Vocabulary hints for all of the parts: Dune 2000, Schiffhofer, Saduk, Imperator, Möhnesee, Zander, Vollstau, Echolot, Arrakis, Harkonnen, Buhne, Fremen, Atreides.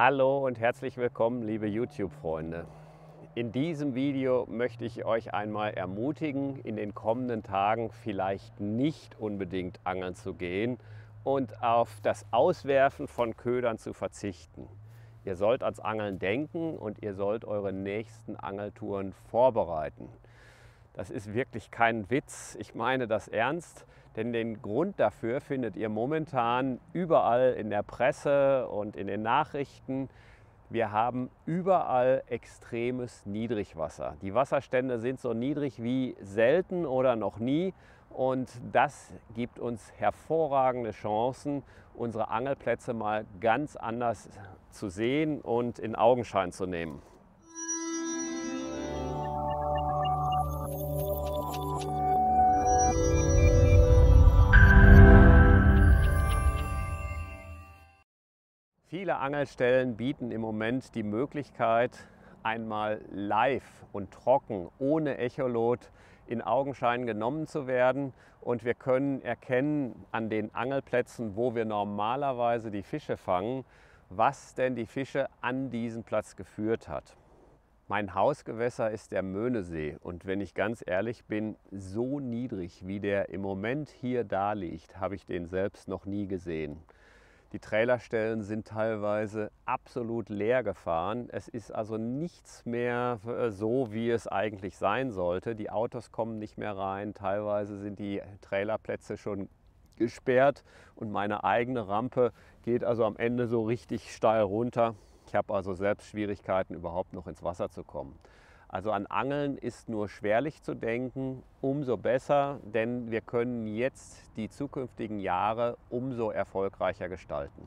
Hallo und herzlich willkommen, liebe YouTube-Freunde. In diesem Video möchte ich euch einmal ermutigen, in den kommenden Tagen vielleicht nicht unbedingt angeln zu gehen und auf das Auswerfen von Ködern zu verzichten. Ihr sollt ans Angeln denken und ihr sollt eure nächsten Angeltouren vorbereiten. Das ist wirklich kein Witz, ich meine das ernst. Denn den Grund dafür findet ihr momentan überall in der Presse und in den Nachrichten. Wir haben überall extremes Niedrigwasser. Die Wasserstände sind so niedrig wie selten oder noch nie. Und das gibt uns hervorragende Chancen, unsere Angelplätze mal ganz anders zu sehen und in Augenschein zu nehmen. Viele Angelstellen bieten im Moment die Möglichkeit, einmal live und trocken, ohne Echolot, in Augenschein genommen zu werden. Und wir können erkennen an den Angelplätzen, wo wir normalerweise die Fische fangen, was denn die Fische an diesen Platz geführt hat. Mein Hausgewässer ist der Möhnesee. Und wenn ich ganz ehrlich bin, so niedrig, wie der im Moment hier da liegt, habe ich den selbst noch nie gesehen. Die Trailerstellen sind teilweise absolut leer gefahren. Es ist also nichts mehr so, wie es eigentlich sein sollte. Die Autos kommen nicht mehr rein. Teilweise sind die Trailerplätze schon gesperrt und meine eigene Rampe geht also am Ende so richtig steil runter. Ich habe also selbst Schwierigkeiten, überhaupt noch ins Wasser zu kommen. Also an Angeln ist nur schwerlich zu denken, umso besser, denn wir können jetzt die zukünftigen Jahre umso erfolgreicher gestalten.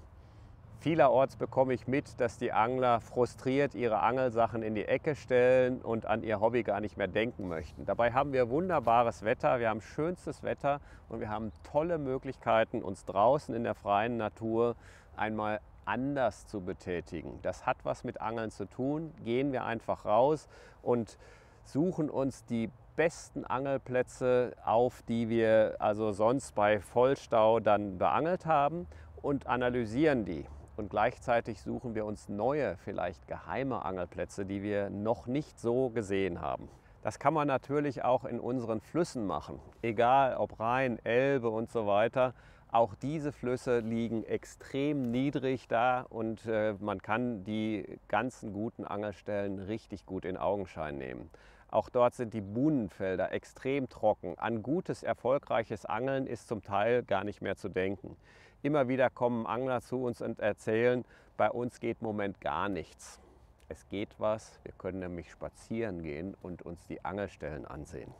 Vielerorts bekomme ich mit, dass die Angler frustriert ihre Angelsachen in die Ecke stellen und an ihr Hobby gar nicht mehr denken möchten. Dabei haben wir wunderbares Wetter, wir haben schönstes Wetter und wir haben tolle Möglichkeiten, uns draußen in der freien Natur einmal anders zu betätigen. Das hat was mit Angeln zu tun. Gehen wir einfach raus und suchen uns die besten Angelplätze auf, die wir also sonst bei Vollstau dann beangelt haben und analysieren die. Und gleichzeitig suchen wir uns neue, vielleicht geheime Angelplätze, die wir noch nicht so gesehen haben. Das kann man natürlich auch in unseren Flüssen machen, egal ob Rhein, Elbe und so weiter. Auch diese Flüsse liegen extrem niedrig da und man kann die ganzen guten Angelstellen richtig gut in Augenschein nehmen. Auch dort sind die Buhnenfelder extrem trocken. An gutes, erfolgreiches Angeln ist zum Teil gar nicht mehr zu denken. Immer wieder kommen Angler zu uns und erzählen, bei uns geht im Moment gar nichts. Es geht was, wir können nämlich spazieren gehen und uns die Angelstellen ansehen.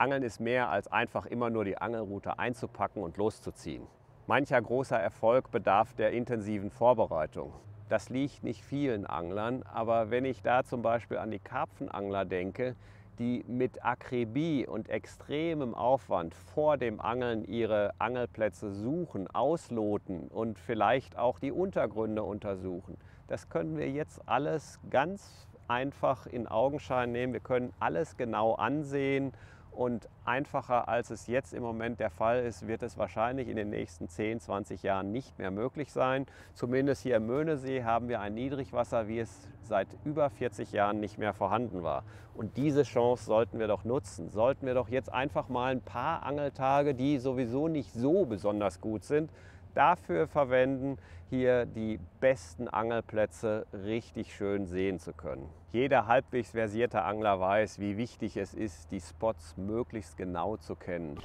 Angeln ist mehr als einfach immer nur die Angelrute einzupacken und loszuziehen. Mancher großer Erfolg bedarf der intensiven Vorbereitung. Das liegt nicht vielen Anglern, aber wenn ich da zum Beispiel an die Karpfenangler denke, die mit Akribie und extremem Aufwand vor dem Angeln ihre Angelplätze suchen, ausloten und vielleicht auch die Untergründe untersuchen. Das können wir jetzt alles ganz einfach in Augenschein nehmen. Wir können alles genau ansehen. Und einfacher als es jetzt im Moment der Fall ist, wird es wahrscheinlich in den nächsten 10, 20 Jahren nicht mehr möglich sein. Zumindest hier im Möhnesee haben wir ein Niedrigwasser, wie es seit über 40 Jahren nicht mehr vorhanden war. Und diese Chance sollten wir doch nutzen. Sollten wir doch jetzt einfach mal ein paar Angeltage, die sowieso nicht so besonders gut sind, dafür verwenden, hier die besten Angelplätze richtig schön sehen zu können. Jeder halbwegs versierte Angler weiß, wie wichtig es ist, die Spots möglichst genau zu kennen.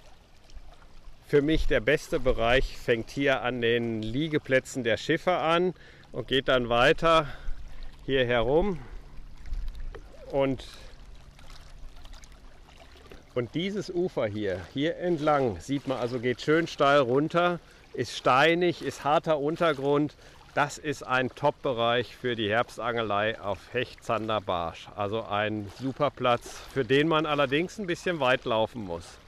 Für mich der beste Bereich fängt hier an den Liegeplätzen der Schiffe an und geht dann weiter hier herum. Und dieses Ufer hier entlang, sieht man also, geht schön steil runter. Ist steinig, ist harter Untergrund. Das ist ein Top-Bereich für die Herbstangelei auf Hecht, Zander, Barsch. Also ein super Platz, für den man allerdings ein bisschen weit laufen muss.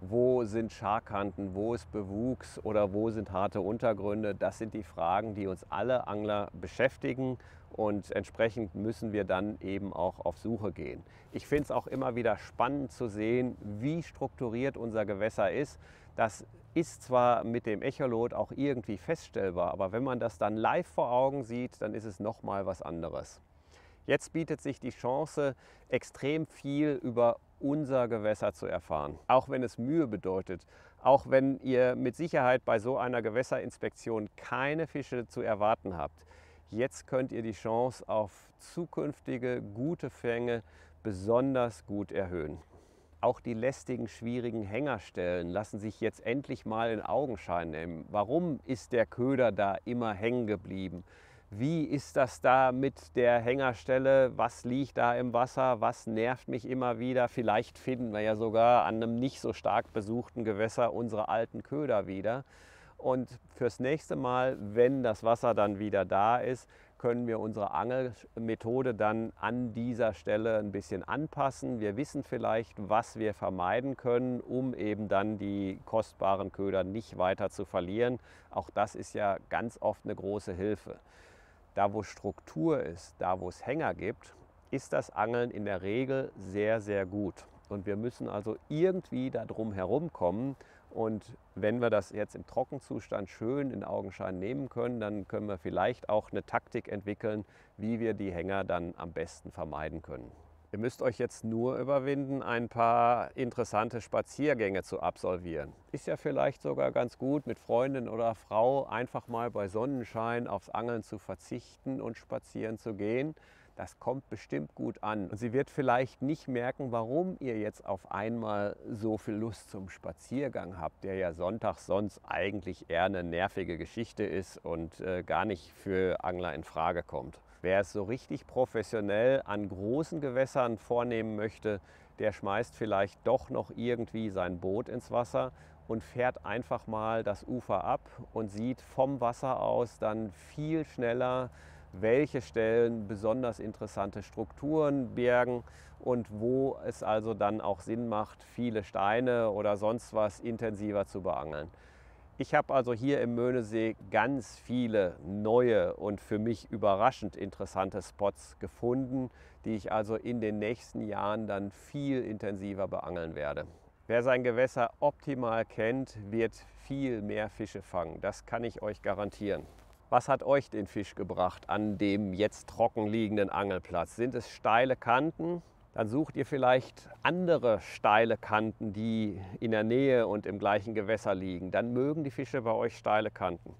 Wo sind Scharkanten, wo ist Bewuchs oder wo sind harte Untergründe? Das sind die Fragen, die uns alle Angler beschäftigen und entsprechend müssen wir dann eben auch auf Suche gehen. Ich finde es auch immer wieder spannend zu sehen, wie strukturiert unser Gewässer ist. Das ist zwar mit dem Echolot auch irgendwie feststellbar, aber wenn man das dann live vor Augen sieht, dann ist es nochmal was anderes. Jetzt bietet sich die Chance, extrem viel über unser Gewässer zu erfahren, auch wenn es Mühe bedeutet, auch wenn ihr mit Sicherheit bei so einer Gewässerinspektion keine Fische zu erwarten habt. Jetzt könnt ihr die Chance auf zukünftige gute Fänge besonders gut erhöhen. Auch die lästigen, schwierigen Hängerstellen lassen sich jetzt endlich mal in Augenschein nehmen. Warum ist der Köder da immer hängen geblieben? Wie ist das da mit der Hängerstelle? Was liegt da im Wasser? Was nervt mich immer wieder? Vielleicht finden wir ja sogar an einem nicht so stark besuchten Gewässer unsere alten Köder wieder. Und fürs nächste Mal, wenn das Wasser dann wieder da ist, können wir unsere Angelmethode dann an dieser Stelle ein bisschen anpassen. Wir wissen vielleicht, was wir vermeiden können, um eben dann die kostbaren Köder nicht weiter zu verlieren. Auch das ist ja ganz oft eine große Hilfe. Da, wo Struktur ist, da, wo es Hänger gibt, ist das Angeln in der Regel sehr, sehr gut. Und wir müssen also irgendwie darum herumkommen. Und wenn wir das jetzt im Trockenzustand schön in Augenschein nehmen können, dann können wir vielleicht auch eine Taktik entwickeln, wie wir die Hänger dann am besten vermeiden können. Ihr müsst euch jetzt nur überwinden, ein paar interessante Spaziergänge zu absolvieren. Ist ja vielleicht sogar ganz gut, mit Freundin oder Frau einfach mal bei Sonnenschein aufs Angeln zu verzichten und spazieren zu gehen. Das kommt bestimmt gut an. Und sie wird vielleicht nicht merken, warum ihr jetzt auf einmal so viel Lust zum Spaziergang habt, der ja sonntags sonst eigentlich eher eine nervige Geschichte ist und gar nicht für Angler in Frage kommt. Wer es so richtig professionell an großen Gewässern vornehmen möchte, der schmeißt vielleicht doch noch irgendwie sein Boot ins Wasser und fährt einfach mal das Ufer ab und sieht vom Wasser aus dann viel schneller, welche Stellen besonders interessante Strukturen bergen und wo es also dann auch Sinn macht, viele Steine oder sonst was intensiver zu beangeln. Ich habe also hier im Möhnesee ganz viele neue und für mich überraschend interessante Spots gefunden, die ich also in den nächsten Jahren dann viel intensiver beangeln werde. Wer sein Gewässer optimal kennt, wird viel mehr Fische fangen. Das kann ich euch garantieren. Was hat euch den Fisch gebracht an dem jetzt trocken liegenden Angelplatz? Sind es steile Kanten? Dann sucht ihr vielleicht andere steile Kanten, die in der Nähe und im gleichen Gewässer liegen. Dann mögen die Fische bei euch steile Kanten.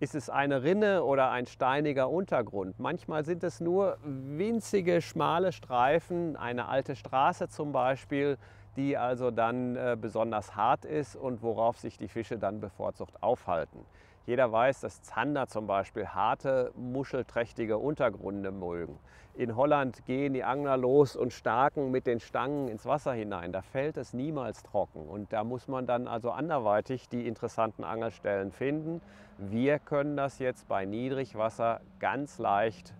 Ist es eine Rinne oder ein steiniger Untergrund? Manchmal sind es nur winzige, schmale Streifen, eine alte Straße zum Beispiel, die also dann besonders hart ist und worauf sich die Fische dann bevorzugt aufhalten. Jeder weiß, dass Zander zum Beispiel harte, muschelträchtige Untergründe mögen. In Holland gehen die Angler los und staken mit den Stangen ins Wasser hinein. Da fällt es niemals trocken und da muss man dann also anderweitig die interessanten Angelstellen finden. Wir können das jetzt bei Niedrigwasser ganz leicht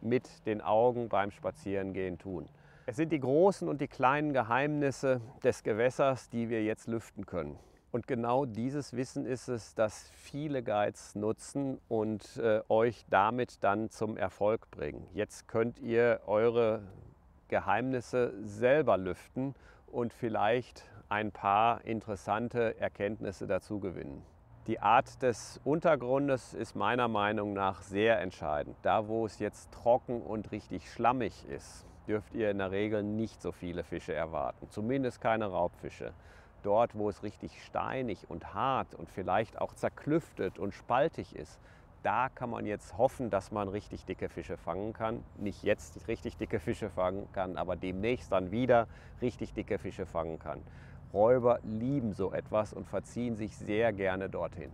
mit den Augen beim Spazierengehen tun. Es sind die großen und die kleinen Geheimnisse des Gewässers, die wir jetzt lüften können. Und genau dieses Wissen ist es, das viele Guides nutzen und euch damit dann zum Erfolg bringen. Jetzt könnt ihr eure Geheimnisse selber lüften und vielleicht ein paar interessante Erkenntnisse dazu gewinnen. Die Art des Untergrundes ist meiner Meinung nach sehr entscheidend. Da, wo es jetzt trocken und richtig schlammig ist, dürft ihr in der Regel nicht so viele Fische erwarten, zumindest keine Raubfische. Dort, wo es richtig steinig und hart und vielleicht auch zerklüftet und spaltig ist, da kann man jetzt hoffen, dass man richtig dicke Fische fangen kann. Nicht jetzt richtig dicke Fische fangen kann, aber demnächst dann wieder richtig dicke Fische fangen kann. Räuber lieben so etwas und verziehen sich sehr gerne dorthin.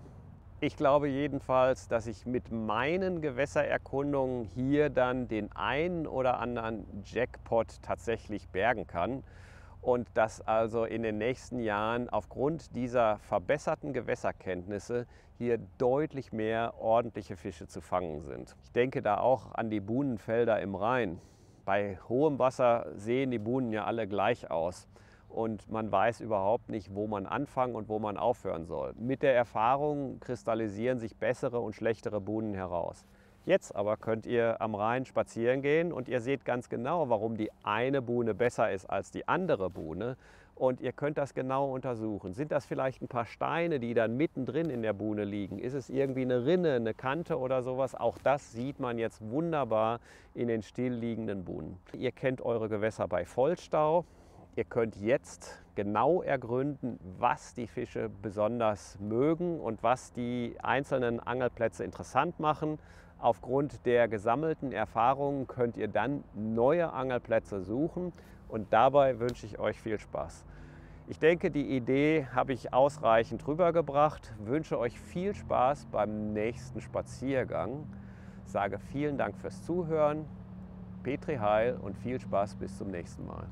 Ich glaube jedenfalls, dass ich mit meinen Gewässererkundungen hier dann den einen oder anderen Jackpot tatsächlich bergen kann. Und dass also in den nächsten Jahren aufgrund dieser verbesserten Gewässerkenntnisse hier deutlich mehr ordentliche Fische zu fangen sind. Ich denke da auch an die Buhnenfelder im Rhein. Bei hohem Wasser sehen die Buhnen ja alle gleich aus. Und man weiß überhaupt nicht, wo man anfangen und wo man aufhören soll. Mit der Erfahrung kristallisieren sich bessere und schlechtere Buhnen heraus. Jetzt aber könnt ihr am Rhein spazieren gehen und ihr seht ganz genau, warum die eine Buhne besser ist als die andere Buhne und ihr könnt das genau untersuchen. Sind das vielleicht ein paar Steine, die dann mittendrin in der Buhne liegen? Ist es irgendwie eine Rinne, eine Kante oder sowas? Auch das sieht man jetzt wunderbar in den stillliegenden Buhnen. Ihr kennt eure Gewässer bei Vollstau. Ihr könnt jetzt genau ergründen, was die Fische besonders mögen und was die einzelnen Angelplätze interessant machen. Aufgrund der gesammelten Erfahrungen könnt ihr dann neue Angelplätze suchen und dabei wünsche ich euch viel Spaß. Ich denke, die Idee habe ich ausreichend rübergebracht. Wünsche euch viel Spaß beim nächsten Spaziergang. Sage vielen Dank fürs Zuhören, Petri Heil und viel Spaß bis zum nächsten Mal.